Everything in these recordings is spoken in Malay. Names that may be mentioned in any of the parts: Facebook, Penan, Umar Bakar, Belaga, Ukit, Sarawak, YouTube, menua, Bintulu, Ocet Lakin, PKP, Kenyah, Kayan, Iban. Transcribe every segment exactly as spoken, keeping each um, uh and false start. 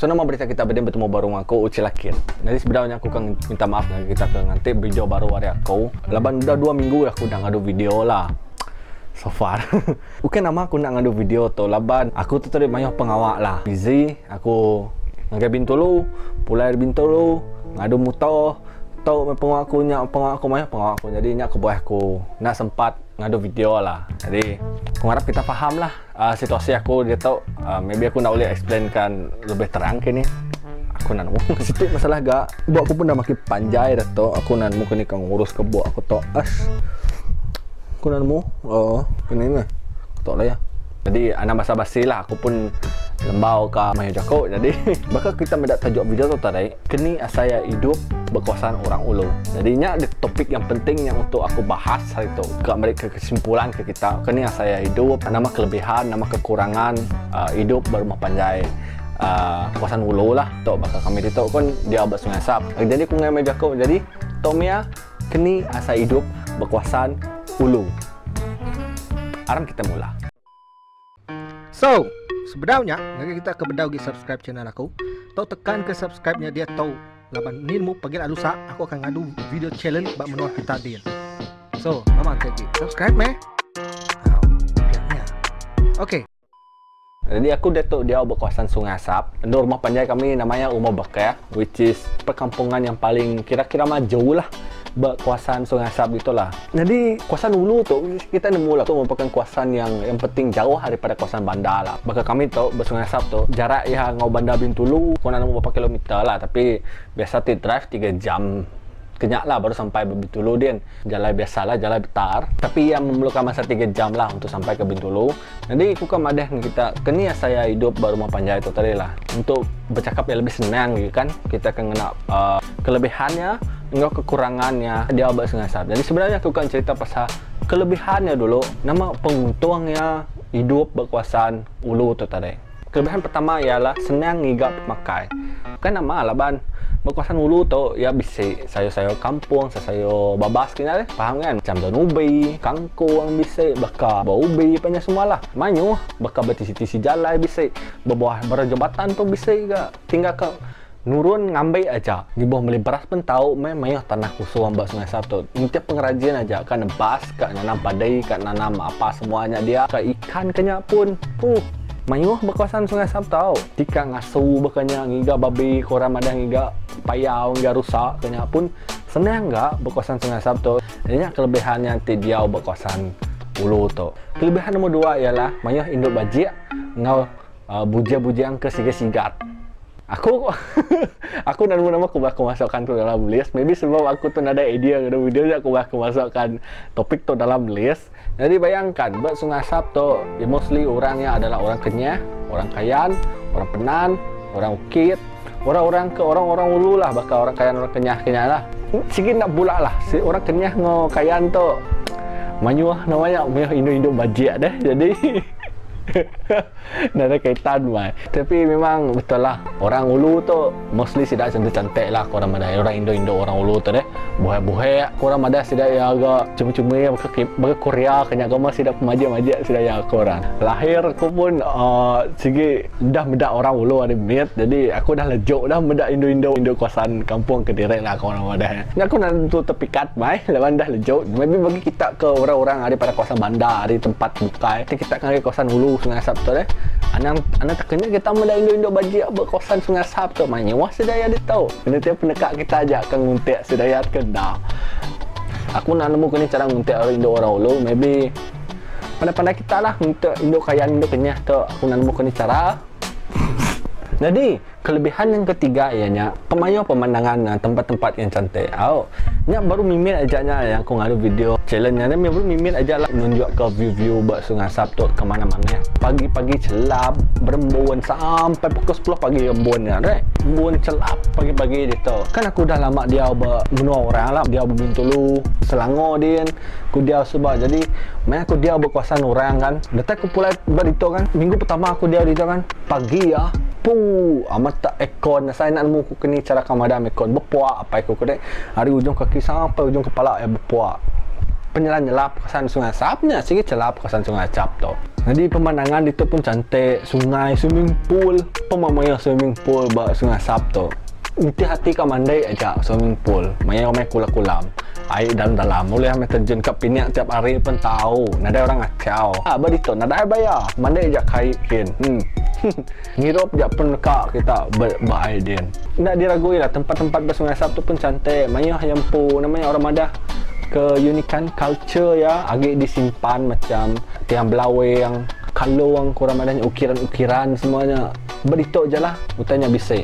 So nama berita kita beden bertemu baru aku Ocet Lakin. Jadi sebenarnya aku kan minta maaf dengan kita ke nanti video baru hari aku. Laban udah dua minggu lah aku udah ngadu video lah. So far. Bukan nama aku nak ngadu video tu laban aku tu tadi banyak pengawak lah. Busy aku ngagai Bintulu, pulai Bintulu, ngadu muto, tau pengawak aku nyak pengawak aku banyak pengawak aku. Jadi nyak aku boleh aku nak sempat ngadu video lah. Jadi aku harap kita faham lah uh, situasi aku dia tahu uh, maybe aku nak boleh explainkan lebih terang ke ni aku nak ngomong sikit masalah gak buat aku pun dah makin panjai dah tu aku nak mungkin kau ngurus ke buat aku tu as aku nak ngomong oh kena ni aku tak lah ya jadi anak masa basi lah aku pun lembau ke mayu jako jadi bakal kita mendak tajuk video tu tadi kini saya hidup berkuasaan orang ulu. Jadinya ada topik yang penting yang untuk aku bahas hari itu. Ke mereka kesimpulan ke kita. Kini saya hidup, nama kelebihan, nama kekurangan uh, hidup berumah panjai. Uh, kawasan ulu lah. Tok bakal kami itu kan dia abad sungai sap. Jadi aku ngai meja aku. Jadi Tomia kini asa hidup berkuasaan ulu. Aram kita mula. So, sebenarnya ngagi kita ke bedau gi subscribe channel aku. Tau tekan ke subscribe-nya dia tau laban ninmu panggil alusa aku akan ngadu video challenge bak menua kita dia. So, mama tadi subscribe meh. Oh, ya. Oke. Okay. Jadi aku datuk dia berkuasaan Sungai Asap. Nur rumah panjai kami namanya Umar Bakar which is perkampungan yang paling kira-kira maju lah berkuasaan Sungai Asap gitulah. Jadi kuasaan ulu tu kita nemu lah tu merupakan kuasaan yang yang penting jauh daripada kuasaan bandar lah. Bakal kami tu bersungai Asap tu jarak yang ngau bandar Bintulu kurang beberapa kilometer lah tapi biasa ti drive tiga jam kenyak lah baru sampai Bintulu dia. Jalan biasalah jalan betar tapi yang memerlukan masa tiga jam lah untuk sampai ke Bintulu. Jadi aku kan ada kita kini saya hidup berumah panjai itu tadi lah. Untuk bercakap yang lebih senang gitu kan kita akan kena uh, kelebihannya enggak kekurangannya dia abad sungai sap. Jadi sebenarnya aku kan cerita pasal kelebihannya dulu nama penguntungnya hidup berkuasaan ulu tu tadi. Kelebihan pertama ialah senang ngigap pemakai. Kan nama laban berkuasaan ulu tu ya bisa sayur-sayur kampung, sayur babas kena deh. Faham kan? Macam daun ubi, kangkung bisa, bakar bau ubi punya semualah. Manyu bakar bertisi-tisi jalai bisa, berbuah berjabatan pun bisa juga. Tinggal ke nurun ngambil aja di bawah beli beras pun tahu memang tanah khusus hamba Sungai Sabtu tiap pengrajin aja kan bas kak nanam padai kak nanam apa semuanya dia kak ikan kenyak pun uh mayuh berkuasaan Sungai Sabtu tika ngasuh berkenyak ngiga babi korang ada ngiga payau ngiga rusak kenyak pun senang enggak berkuasaan Sungai Sabtu jadinya kelebihannya ti dia berkuasaan ulu tu kelebihan nomor dua ialah mayuh induk bajik ngau uh, buja-bujang ke siga-sigat aku aku dan nama aku bakal masukkan tu dalam list maybe sebab aku tu ada idea dalam video aku bakal masukkan topik tu dalam list jadi bayangkan buat Sungai Asap tu ya mostly orangnya adalah orang kenyah orang kayan orang penan orang ukit orang-orang ke orang-orang ulu lah bakal orang kayan orang kenyah kenyah lah sikit nak bulak lah si orang kenyah ngau kayan tu manyuah namanya manyuah induk-induk bajik deh jadi nada kaitan mai. Tapi memang betul lah orang ulu tu mostly sidak cantik-cantik lah korang ada orang Indo-Indo orang ulu tu deh. Buhai-buhai korang ada sidak yang agak cuma-cuma yang bagi Korea kena agama sidak pemajik-majik sidak yang korang. Lahir aku pun uh, segi dah medak orang ulu ada mit jadi aku dah lejuk dah medak Indo-Indo Indo kawasan kampung kedirek lah korang ada. Ni aku nak tu tepikat mai lawan dah lejuk. Maybe bagi kita ke orang-orang ada pada kawasan bandar ada tempat bukai kita kan ke kawasan ulu Sungai Asap tu deh. Anak anak terkena kita mula induk-induk bajik berkuasaan Sungai Asap tu maknanya wah sedaya dia tahu. Kena tiap penekat kita aja kan nguntik sedaya kena. Aku nak nemu kena cara nguntik orang induk orang ulu maybe pandai-pandai kita lah untuk induk kayan induk kenyah tu aku nak nemu kena cara. Jadi kelebihan yang ketiga ianya pemayu pemandangan tempat-tempat yang cantik. Au, oh, nyak baru mimin ajaknya yang aku ngadu video challenge-nya ni baru mimin ajaklah nunjuk ke view-view bak Sungai Sabtu ke mana-mana. Pagi-pagi celap, berembun sampai pukul sepuluh pagi embunnya, right? Embun celap pagi-pagi dia tu. Kan aku dah lama dia bak benua orang lah, dia Bintulu, Selangor dia, aku dia sebab jadi main aku dia berkuasaan orang kan. Detak aku pula berito kan. Minggu pertama aku dia berito kan. Pagi ya. Puh, amat tak ekon. Saya nak nemu aku kena cara kamadam ekon. Berpuak apa aku kena. Hari ujung kaki sampai ujung kepala ya berpuak. Penyelan-nyelap kawasan Sungai Asap nya. Sikit celap kawasan Sungai Asap tu. Jadi pemandangan itu pun cantik, sungai, swimming pool, pemamaya swimming pool bak sungai Sabtu. Inti hati kau mandai aja swimming pool, maya kau main kulam-kulam, air dalam-dalam, boleh kau terjun ke piniak tiap hari pun tahu, nada orang ngacau. Ah, berito, nada bayar, mandai aja kai kin. Hmm. Ngirop dia pun kak kita berbaiden. Tidak diragui lah, tempat-tempat bersungai Sabtu pun cantik, maya yang pun namanya orang Madah. Keunikan culture ya agak disimpan macam tiang belawe yang kalau orang kurang adanya ukiran-ukiran semuanya beritok je lah utanya bisa.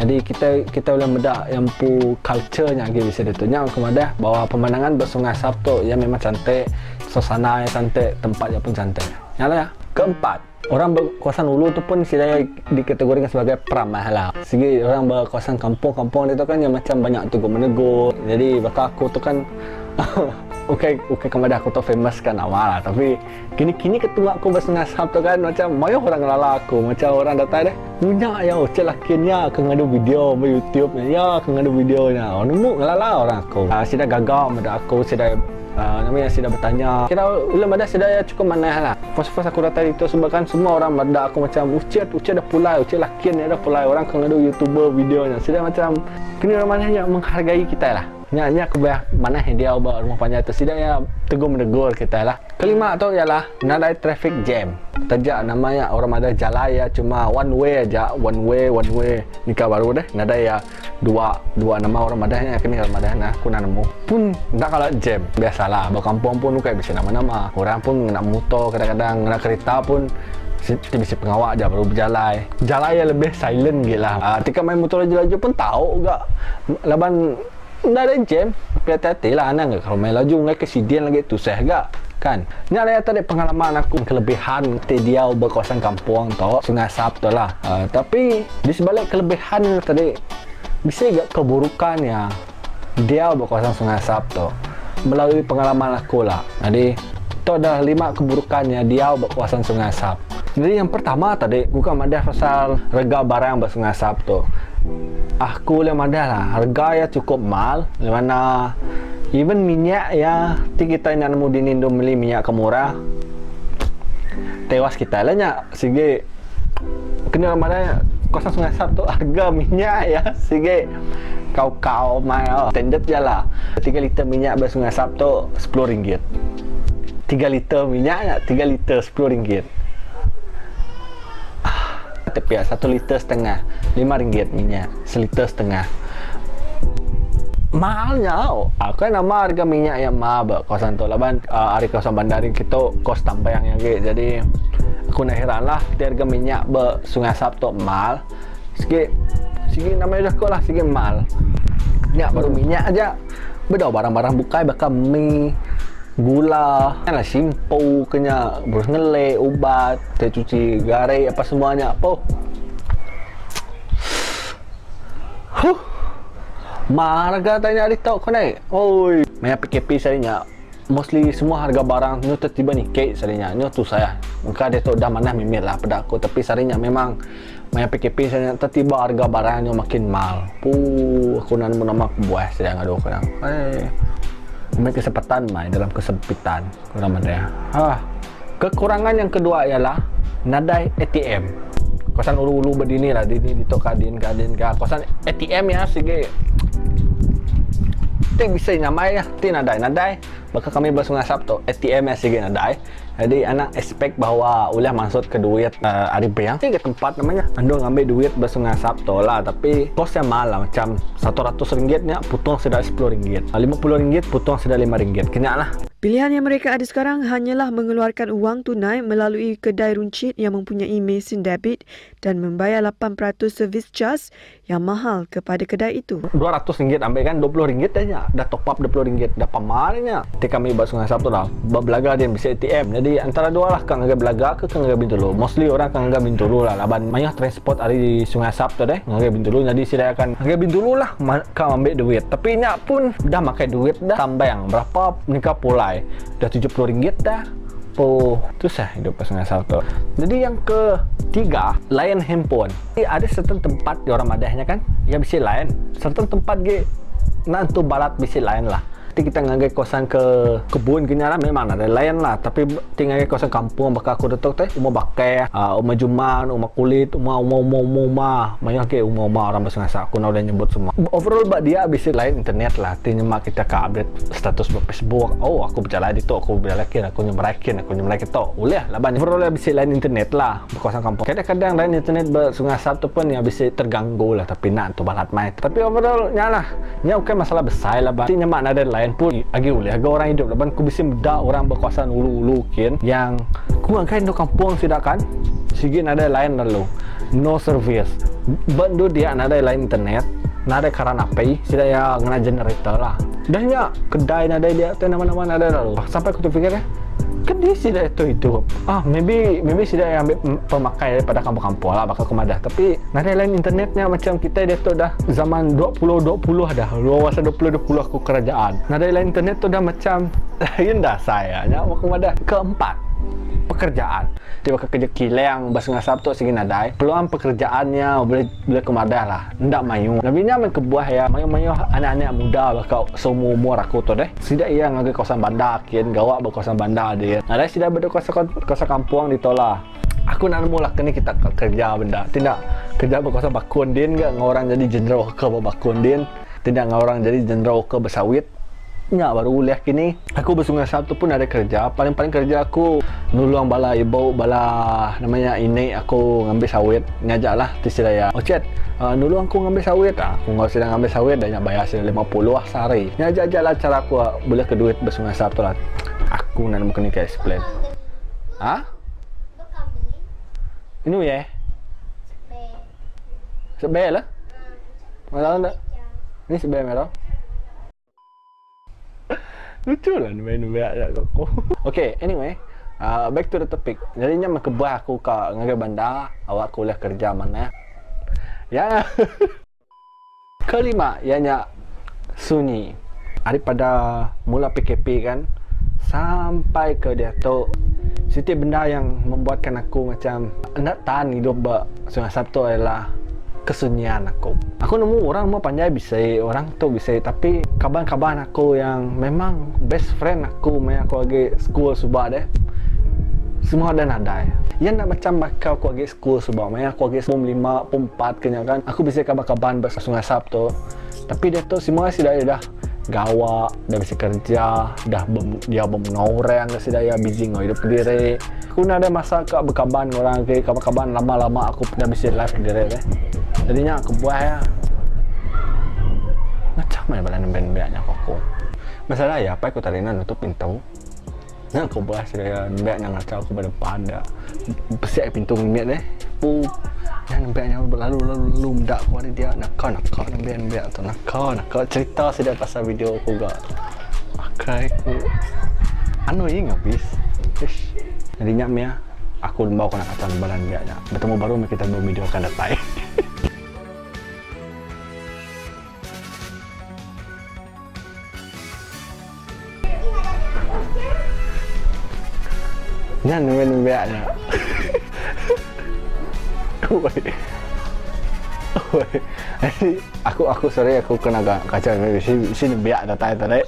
Jadi kita kita boleh medak yang pu culture-nya agak bisa ditunya kepada bahawa pemandangan bersungai Sabtu yang memang cantik, suasana yang cantik, tempatnya pun cantik. Yalah ya. Keempat, orang berkawasan hulu tu pun silanya dikategorikan sebagai pramah lah. Segi orang berkawasan kampung-kampung itu kan yang macam banyak tegur-menegur. Jadi bakal aku tu kan okey, okey kepada aku tu famous kan awal lah. Tapi kini-kini ketua aku bersenang Sabtu kan macam banyak orang ngelala aku. Macam orang datang deh, punya ya Ocet Lakinnya aku ngadu video di YouTube. Ya aku ngadu videonya. Orang nemu ngelala orang aku. Uh, Sida gagal pada aku, Sida Uh, namanya sudah bertanya kira ulam ada sudah ya cukup manah lah. First-first aku datang itu sebabkan semua orang berdak aku macam Ocet Ocet dah pulai, Ocet Lakin dah pulai orang kena do YouTuber videonya sudah macam kini orang manah yang menghargai kita lah. Nyanya aku bayar manah dia buat rumah panjang tu sudah ya tegur menegur kita lah. Kelima tu ialah nadai traffic jam. Terjak namanya orang ada jalan ya cuma one way aja, one way one way. Nikah baru deh nadai ya dua dua nama orang madahnya kini orang madah nah aku nak nemu pun dah kalau jam biasalah berkampung pun kayak bisa nama-nama orang pun nak motor kadang-kadang nak kereta pun bisa pengawak aja baru berjalan jalan yang lebih silent gila uh, ketika main motor laju-laju pun tahu enggak laban ndak ada jam hati-hati lah anak kalau main laju ngai kesedihan lagi tu seh enggak kan. Ini ada tadi pengalaman aku kelebihan dia berkawasan kampung tau sungai Sabtu lah uh, tapi di sebalik kelebihan tadi bisa juga keburukannya dia berkawasan sungai Sabtu melalui pengalaman aku lah. Jadi itu adalah lima keburukannya dia berkawasan sungai Sabtu. Jadi yang pertama tadi bukan madah pasal rega barang bersungai Sabtu. Aku le madah lah harga ya cukup mahal di mana even minyak ya kita nak nemu di Indo beli minyak kemurah tewas kita lahnya sige kena madah kawasan sungai Sabtu harga minyak ya sige kau-kau mail standard je lah. Tiga liter minyak bersungai Sabtu sepuluh ringgit, tiga liter minyak tiga liter sepuluh ringgit ah, tepi ya satu liter setengah lima ringgit minyak seliter setengah mahalnya oh. Aku kan nama harga minyak yang mahal kawasan tu laban uh, hari kawasan bandari kita kos tambah yang yang jadi aku nak heran lah harga minyak bersungai Sabtu mahal sikit sikit namanya dah kot lah sikit mahal minyak baru minyak aja beda barang-barang bukai bakal mie gula kan lah simpo kena berus ngelek ubat teh cuci garai apa semuanya apa huh mahal katanya hari tau kau naik oi banyak P K P sarinya mostly semua harga barang ni tiba-tiba ni kek sarinya ni tu saya maka dia tu dah mana mimir lah pada aku tapi sarinya memang banyak P K P sarinya tiba harga barang ni makin mahal puh aku nak nama aku buas sarinya ngadu aku nak eh main kesempatan main dalam kesempitan kurang mana ah. Kekurangan yang kedua ialah nadai A T M kawasan ulu-ulu berdini lah di di tokadin kadin ka kawasan A T M ya sige tak bisa nyamai ya ti nadai nadai maka kami bersungai Sabtu A T M ya sige nadai. Jadi anak expect bahawa ulah maksud ke duit uh, hari bank ke tempat namanya andong ambil duit bersungai Sabtu lah tapi kosnya mahal lah macam seratus ringgit nya potong sudah sepuluh ringgit, lima puluh ringgit potong sudah lima ringgit kena lah. Pilihan yang mereka ada sekarang hanyalah mengeluarkan wang tunai melalui kedai runcit yang mempunyai mesin debit dan membayar lapan peratus servis charge yang mahal kepada kedai itu. dua ratus ringgit ambil kan dua puluh ringgit aja dah top up dua puluh ringgit dah pemahalnya. Ketika kami bersungai Sabtu lah belaga dia bisa A T M. Jadi antara dua lah kang agak Belaga ke kang agak Bintulu. Mostly orang kang agak Bintulu lah. Laban banyak transport hari di sungai Sabtu deh. Agak Bintulu jadi sila akan agak Bintulu lah kang ambil duit. Tapi nyak pun dah makai duit dah tambang berapa nikah pulai. Dah tujuh puluh ringgit dah. Oh, tu sah hidup sungai Sabtu. Jadi yang ketiga, layan handphone. Jadi ada certain tempat di orang madahnya kan, ya bisa layan. Certain tempat ge nak tu balat bisa layan lah. mesti kita nganggai kawasan ke kebun gini lah, memang ada lain lah. Tapi tinggal kawasan kampung bakal aku detok teh umah bakai, uh, umah juman, umah kulit, umah umah umah umah umah banyak ke umah umah orang bersengaja aku nak udah nyebut semua. Overall bak dia abis lain internet lah. Tinya kita ke update status di Facebook. Oh aku berjalan di tu, aku berjalakin, aku nyemerakin, aku nyemerakin tu. Boleh lah bani. Overall abis lain internet lah kawasan kampung. Kadang-kadang lain internet bersengaja tu pun yang abis terganggu lah. Tapi nak tu balat main. Tapi overall nyalah, nyalah bukan masalah besar lah. Tinya mak ada lain pun lagi boleh. Agar orang hidup laban ku bisa bedak orang berkuasaan ulu-ulu kin yang ku angkat di kampung sudah kan sigin ada lain lalu no service bandu dia ada lain internet nada karena api sudah ya kena generator lah dahnya kedai nada dia tu nama-nama ada lalu sampai aku terfikir ya kedai sudah itu hidup ah maybe maybe sudah ambil pemakai daripada kampung-kampung lah bakal kemadah tapi nada lain internetnya macam kita dia tu dah zaman dua puluh dua puluh dah luasa dua puluh dua puluh aku kerajaan nada lain internet tu dah macam lain dah sayangnya aku kemadah keempat pekerjaan tiba ke kerja kilang bahasa ngasap tu segini nadai peluang pekerjaannya boleh boleh kemadah lah ndak mayu lebihnya main kebuah ya mayu-mayu anak-anak muda bakal semua umur aku tu deh sidak ia ngagai kawasan bandar kian gawak berkawasan bandar dia ada sidak berkawasan kawasan kampung ditolak aku nak mula kini kita kerja benda tidak kerja berkawasan bakun din enggak orang jadi jenderal ke bakun din tidak orang jadi jenderal ke bersawit. Ya baru kuliah kini aku bersungai Sabtu pun ada kerja paling-paling kerja aku nuluang bala ibau bala namanya ini aku ngambil sawit ngajak lah tisiraya Ocet uh, nuluang aku ngambil sawit ah, aku nggak sedang ngambil sawit dan bayar sini lima puluh lah sehari ngajak aja lah cara aku ah, boleh ke duit bersungai Sabtu lah aku nak mungkin ke explain ah ini ya sebel lah masalah tak ini sebel merah lucu lah main-main aja kok. Okay, anyway, uh, back to the topic. Jadinya makebah aku ke ngagai bandar, awak kuliah kerja mana? Ya. Kelima, ianya sunyi. Daripada mula P K P kan sampai ke dia tu setiap benda yang membuatkan aku macam nak tahan hidup ba. Sungai Sabtu ialah kesunyian aku. Aku nemu orang mau pandai bisa, orang tu bisa tapi kawan-kawan aku yang memang best friend aku, main aku lagi school subak deh. Semua ada nadai. Yang nak macam bakal aku lagi school subak, main aku lagi pom lima, pom empat kena kan. Aku bisa kawan-kawan bersungai Sabtu. Tapi dia tu semua sudah dah gawak, dah bisa kerja, dah bem, dia membunuh orang, dah sudah ya busy ngau hidup sendiri. Aku nak ada masa kat berkawan orang ke kawan-kawan lama-lama aku dah bisa live sendiri deh. Jadinya aku buah ya macam mana bala nembek-nembeknya kok. Masalah ya apa aku tarinan nutup pintu. Nah aku buah saya nembeknya ngacau aku berdepan dah. Pesek pintu nembek deh. Pu dan nembeknya berlalu-lalu mendak aku hari dia nak kau nak kau nembek-nembek tu nak kau nak kau cerita sedap pasal video aku gak. Akai aku anu ini habis. Ish. Jadinya mia aku mau kena kata bala nembeknya. Bertemu baru kita memvideokan datai. Nhan men beaknya. Oi. Oi. Aku aku sorry aku kena kacau sini sini beak datang tadi.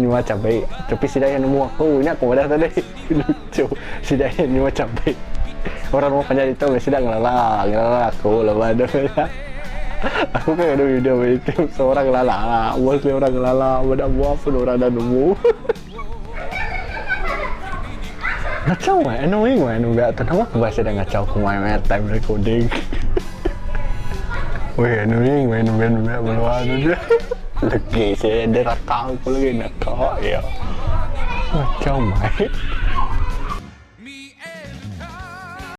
Ni macam baik. Tapi sidai yang nemu aku ni aku dah tadi. Lucu. Sidai ni macam baik. Orang mau panjang itu sidang lala, lala aku lama dah. Aku kan ada video YouTube seorang lala. Mostly orang lala, ada buah pun orang dah nemu. Ngacau weh, annoying weh, anu gak ternama aku bahasa dah ngacau aku main time recording. Weh, annoying weh, anu ben ben beluan dia. Legi saya ada rakam aku lagi nak kau ya. Ngacau weh.